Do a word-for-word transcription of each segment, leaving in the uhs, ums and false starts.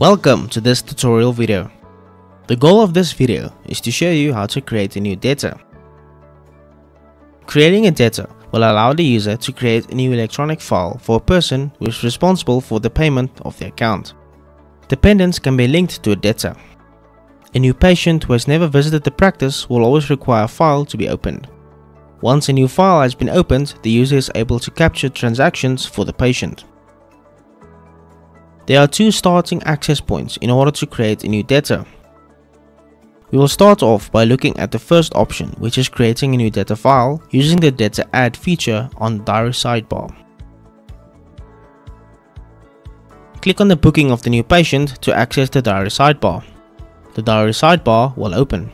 Welcome to this tutorial video. The goal of this video is to show you how to create a new debtor. Creating a debtor will allow the user to create a new electronic file for a person who is responsible for the payment of the account. Dependents can be linked to a debtor. A new patient who has never visited the practice will always require a file to be opened. Once a new file has been opened, the user is able to capture transactions for the patient. There are two starting access points in order to create a new debtor. We will start off by looking at the first option, which is creating a new debtor file using the debtor add feature on the diary sidebar. Click on the booking of the new patient to access the diary sidebar. The diary sidebar will open.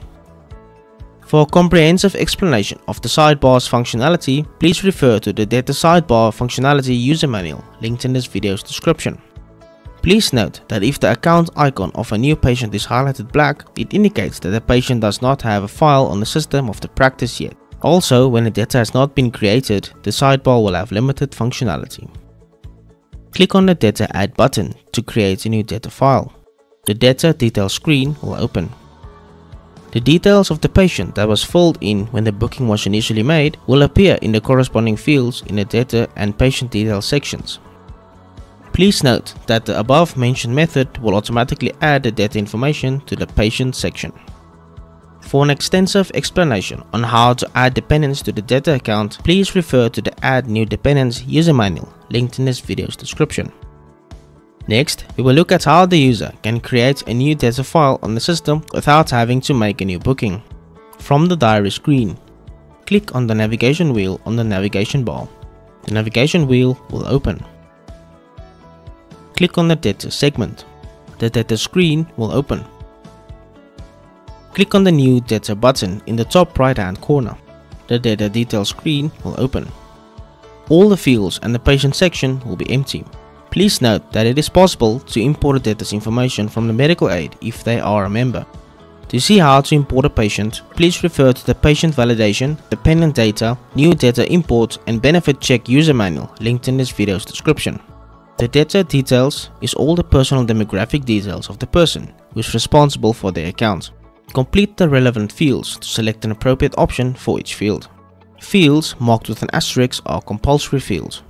For a comprehensive explanation of the sidebar's functionality, please refer to the debtor sidebar functionality user manual linked in this video's description. Please note that if the account icon of a new patient is highlighted black, it indicates that the patient does not have a file on the system of the practice yet. Also, when a debtor has not been created, the sidebar will have limited functionality. Click on the debtor add button to create a new debtor file. The debtor details screen will open. The details of the patient that was filled in when the booking was initially made will appear in the corresponding fields in the debtor and patient details sections. Please note that the above mentioned method will automatically add the debtor information to the patient section. For an extensive explanation on how to add dependents to the debtor account, please refer to the Add New Dependents user manual linked in this video's description. Next, we will look at how the user can create a new debtor file on the system without having to make a new booking. From the diary screen, click on the navigation wheel on the navigation bar. The navigation wheel will open. Click on the debtor segment. The debtor screen will open. Click on the new debtor button in the top right hand corner. The debtor details screen will open. All the fields and the patient section will be empty. Please note that it is possible to import a debtor's information from the medical aid if they are a member. To see how to import a patient, please refer to the patient validation, dependent data, new debtor import and benefit check user manual linked in this video's description. The debtor details is all the personal demographic details of the person who is responsible for their account. Complete the relevant fields to select an appropriate option for each field. Fields marked with an asterisk are compulsory fields.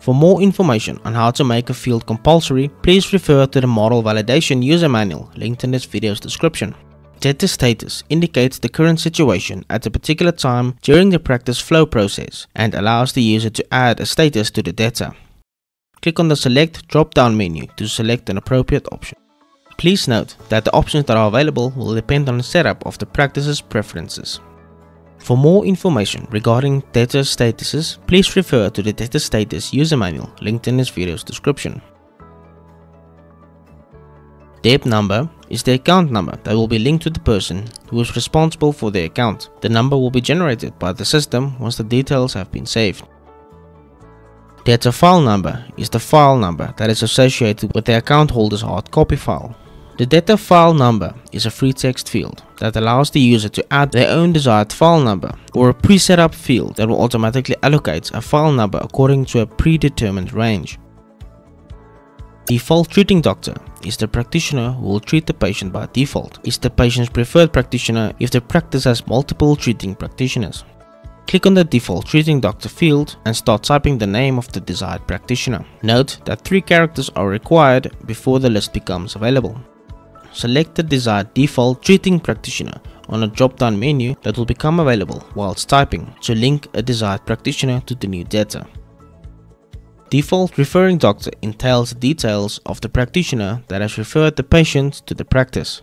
For more information on how to make a field compulsory, please refer to the Model Validation User Manual linked in this video's description. Debtor status indicates the current situation at a particular time during the practice flow process and allows the user to add a status to the debtor. Click on the Select drop-down menu to select an appropriate option. Please note that the options that are available will depend on the setup of the practice's preferences. For more information regarding debtor statuses, please refer to the Debtor Status User Manual linked in this video's description. Debt number is the account number that will be linked to the person who is responsible for the account. The number will be generated by the system once the details have been saved. Debtor file number is the file number that is associated with the account holder's hard copy file. The debtor file number is a free text field that allows the user to add their own desired file number or a preset up field that will automatically allocate a file number according to a predetermined range. Default treating doctor is the practitioner who will treat the patient by default. It's the patient's preferred practitioner if the practice has multiple treating practitioners. Click on the default treating doctor field and start typing the name of the desired practitioner. Note that three characters are required before the list becomes available. Select the desired default treating practitioner on a drop-down menu that will become available whilst typing to link a desired practitioner to the new debtor. Default referring doctor entails the details of the practitioner that has referred the patient to the practice.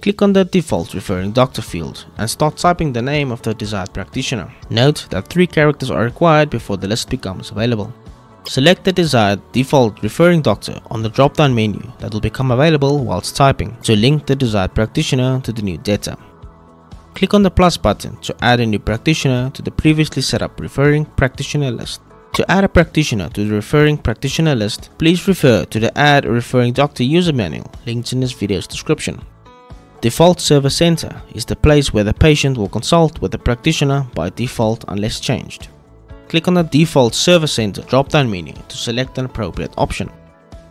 Click on the default referring doctor field and start typing the name of the desired practitioner. Note that three characters are required before the list becomes available. Select the desired default referring doctor on the drop-down menu that will become available whilst typing to link the desired practitioner to the new debtor. Click on the plus button to add a new practitioner to the previously set up referring practitioner list. To add a practitioner to the referring practitioner list, please refer to the Add a Referring Doctor user manual linked in this video's description. Default Service Center is the place where the patient will consult with the practitioner by default unless changed. Click on the Default Service Center drop-down menu to select an appropriate option.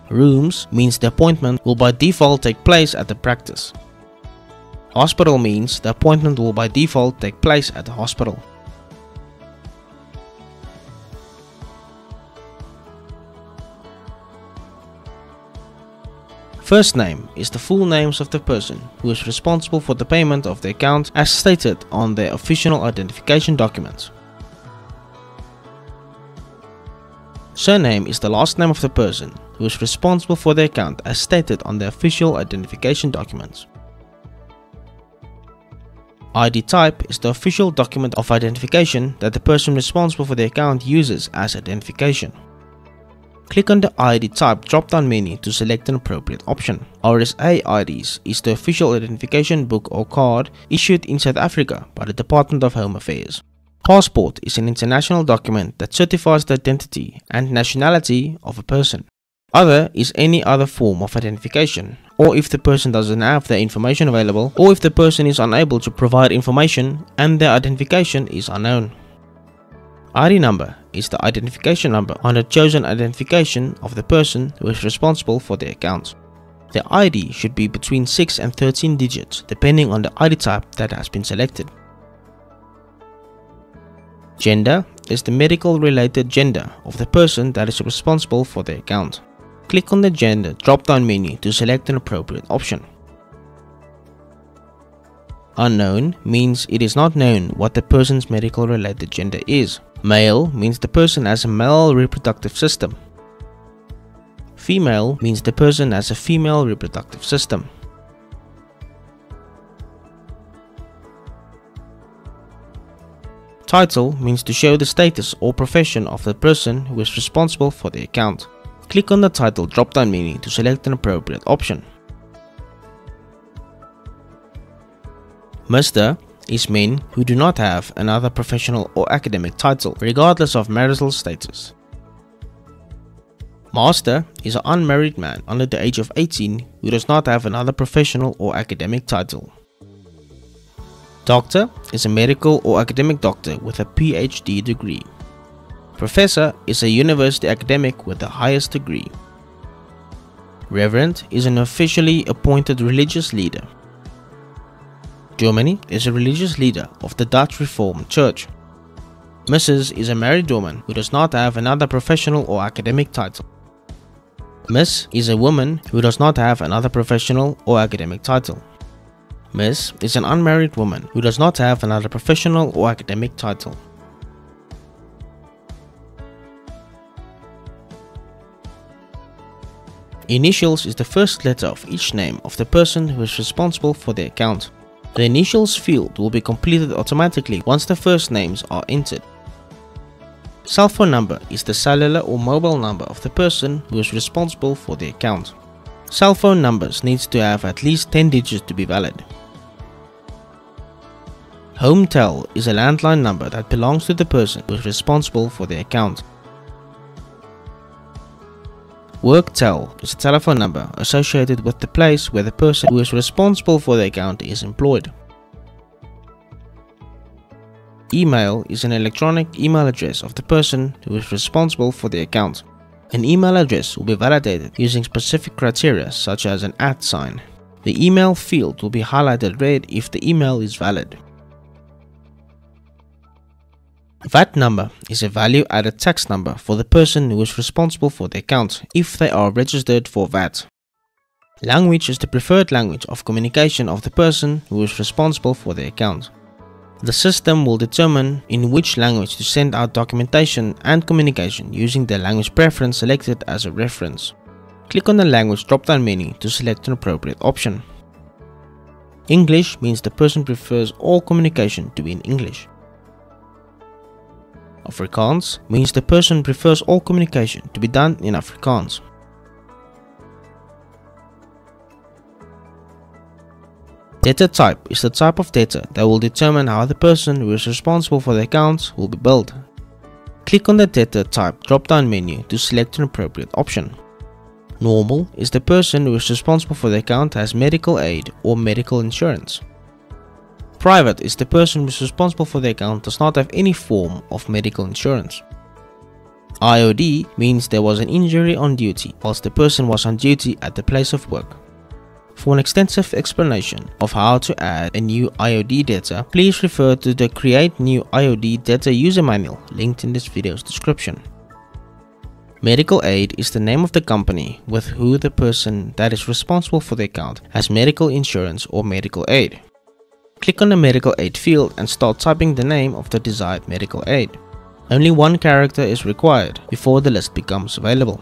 rooms means the appointment will by default take place at the practice. Hospital means the appointment will by default take place at the hospital. First name is the full names of the person who is responsible for the payment of the account as stated on their official identification documents. Surname is the last name of the person who is responsible for the account as stated on their official identification documents. I D type is the official document of identification that the person responsible for the account uses as identification. Click on the I D type drop-down menu to select an appropriate option. R S A I Ds is the official identification book or card issued in South Africa by the Department of Home Affairs. Passport is an international document that certifies the identity and nationality of a person. Other is any other form of identification, or if the person doesn't have the information available, or if the person is unable to provide information and their identification is unknown. I D number is the identification number on the chosen identification of the person who is responsible for the account. The I D should be between six and thirteen digits depending on the I D type that has been selected. Gender is the medical related gender of the person that is responsible for the account. Click on the gender drop down menu to select an appropriate option. Unknown means it is not known what the person's medical related gender is. Male means the person has a male reproductive system. Female means the person has a female reproductive system. Title means to show the status or profession of the person who is responsible for the account. Click on the title drop-down menu to select an appropriate option. Mister is men who do not have another professional or academic title, regardless of marital status. Master is an unmarried man under the age of eighteen who does not have another professional or academic title. Doctor is a medical or academic doctor with a P H D degree. Professor is a university academic with the highest degree. Reverend is an officially appointed religious leader. Germany is a religious leader of the Dutch Reformed Church. Missus is a married woman who does not have another professional or academic title. Miss is a woman who does not have another professional or academic title. Miss is an unmarried woman who does not have another professional or academic title. Initials is the first letter of each name of the person who is responsible for the account. The initials field will be completed automatically once the first names are entered. Cell phone number is the cellular or mobile number of the person who is responsible for the account. Cell phone numbers needs to have at least ten digits to be valid. Hometel is a landline number that belongs to the person who is responsible for the account. Worktel is a telephone number associated with the place where the person who is responsible for the account is employed. Email is an electronic email address of the person who is responsible for the account. An email address will be validated using specific criteria such as an at sign. The email field will be highlighted red if the email is valid. V A T number is a value-added tax number for the person who is responsible for the account if they are registered for V A T. Language is the preferred language of communication of the person who is responsible for the account. The system will determine in which language to send out documentation and communication using the language preference selected as a reference. Click on the language drop-down menu to select an appropriate option. English means the person prefers all communication to be in English. Afrikaans means the person prefers all communication to be done in Afrikaans. Debtor type is the type of debtor that will determine how the person who is responsible for the accounts will be billed. Click on the debtor type drop-down menu to select an appropriate option. Normal is the person who is responsible for the account has medical aid or medical insurance. Private is the person who is responsible for the account does not have any form of medical insurance. I O D means there was an injury on duty whilst the person was on duty at the place of work. For an extensive explanation of how to add a new I O D data, please refer to the Create New I O D Data User Manual linked in this video's description. Medical aid is the name of the company with who the person that is responsible for the account has medical insurance or medical aid. Click on the medical aid field and start typing the name of the desired medical aid. Only one character is required before the list becomes available.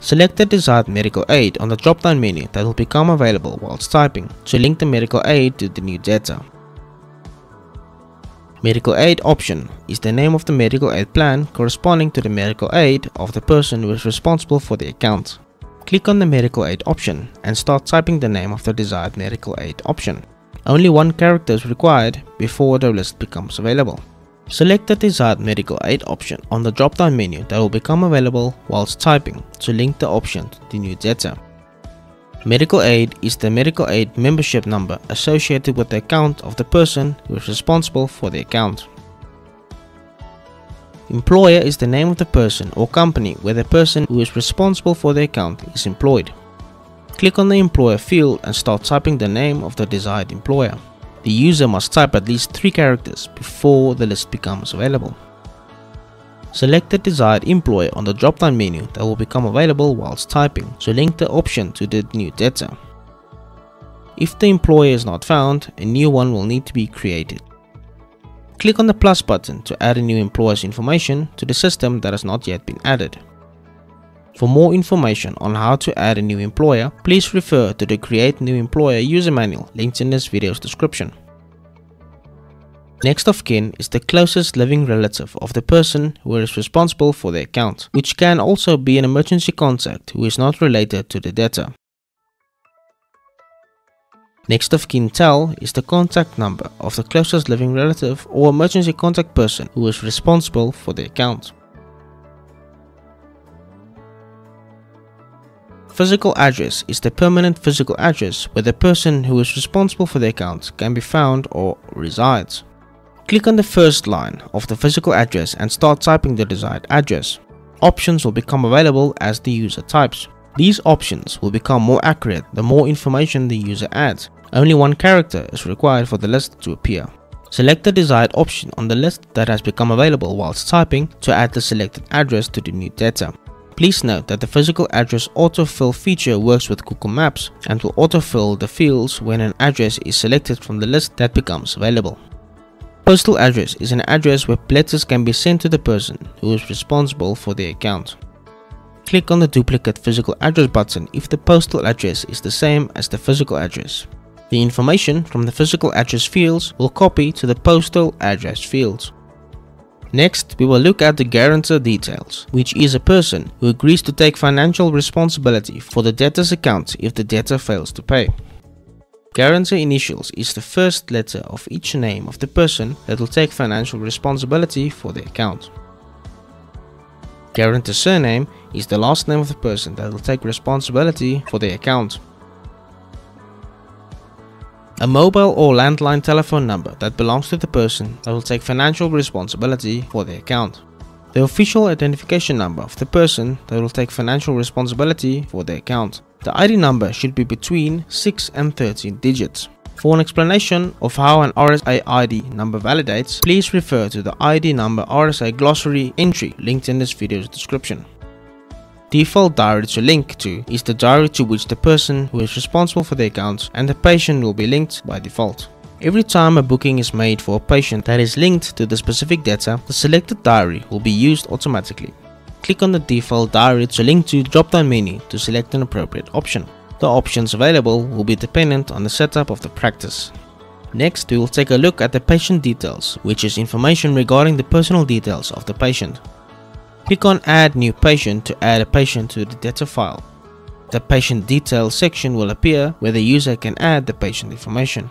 Select the desired medical aid on the drop-down menu that will become available whilst typing to link the medical aid to the new data. Medical aid option is the name of the medical aid plan corresponding to the medical aid of the person who is responsible for the account. Click on the medical aid option and start typing the name of the desired medical aid option. Only one character is required before the list becomes available. Select the desired medical aid option on the drop-down menu that will become available whilst typing to link the option to the new data. Medical aid is the medical aid membership number associated with the account of the person who is responsible for the account. Employer is the name of the person or company where the person who is responsible for the account is employed. Click on the employer field and start typing the name of the desired employer. The user must type at least three characters before the list becomes available. Select the desired employer on the drop-down menu that will become available whilst typing, so link the option to the new data. If the employer is not found, a new one will need to be created. Click on the plus button to add a new employer's information to the system that has not yet been added. For more information on how to add a new employer, please refer to the Create New Employer User Manual linked in this video's description. Next of kin is the closest living relative of the person who is responsible for the account, which can also be an emergency contact who is not related to the debtor. Next of kin tell is the contact number of the closest living relative or emergency contact person who is responsible for the account. Physical address is the permanent physical address where the person who is responsible for the account can be found or resides. Click on the first line of the physical address and start typing the desired address. Options will become available as the user types. These options will become more accurate the more information the user adds. Only one character is required for the list to appear. Select the desired option on the list that has become available whilst typing to add the selected address to the new data. Please note that the physical address autofill feature works with Google Maps and will autofill the fields when an address is selected from the list that becomes available. Postal address is an address where letters can be sent to the person who is responsible for the account. Click on the duplicate physical address button if the postal address is the same as the physical address. The information from the physical address fields will copy to the postal address fields. Next, we will look at the guarantor details, which is a person who agrees to take financial responsibility for the debtor's account if the debtor fails to pay. Guarantor initials is the first letter of each name of the person that will take financial responsibility for the account. Guarantor surname is the last name of the person that will take responsibility for the account. A mobile or landline telephone number that belongs to the person that will take financial responsibility for the account. The official identification number of the person that will take financial responsibility for the account. The I D number should be between six and thirteen digits. For an explanation of how an R S A I D number validates, please refer to the I D number R S A glossary entry linked in this video's description. Default diary to link to is the diary to which the person who is responsible for the account and the patient will be linked by default. Every time a booking is made for a patient that is linked to the specific data, the selected diary will be used automatically. Click on the default diary to link to drop-down menu to select an appropriate option. The options available will be dependent on the setup of the practice. Next, we will take a look at the patient details, which is information regarding the personal details of the patient. Click on Add New Patient to add a patient to the data file. The Patient Details section will appear where the user can add the patient information.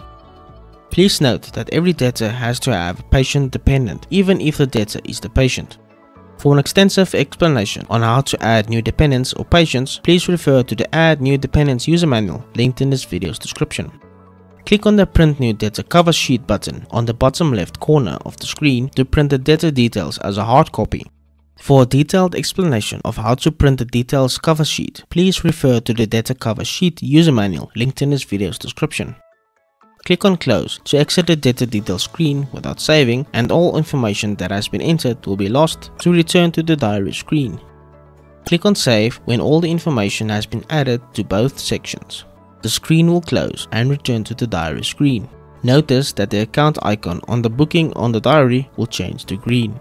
Please note that every debtor has to have a patient dependent, even if the debtor is the patient. For an extensive explanation on how to add new dependents or patients, please refer to the Add New Dependents User Manual linked in this video's description. Click on the Print New Debtor Cover Sheet button on the bottom left corner of the screen to print the debtor details as a hard copy. For a detailed explanation of how to print the details cover sheet, please refer to the data cover sheet user manual linked in this video's description. Click on Close to exit the data detail screen without saving, and all information that has been entered will be lost. To return to the diary screen, click on Save when all the information has been added to both sections. The screen will close and return to the diary screen. Notice that the account icon on the booking on the diary will change to green.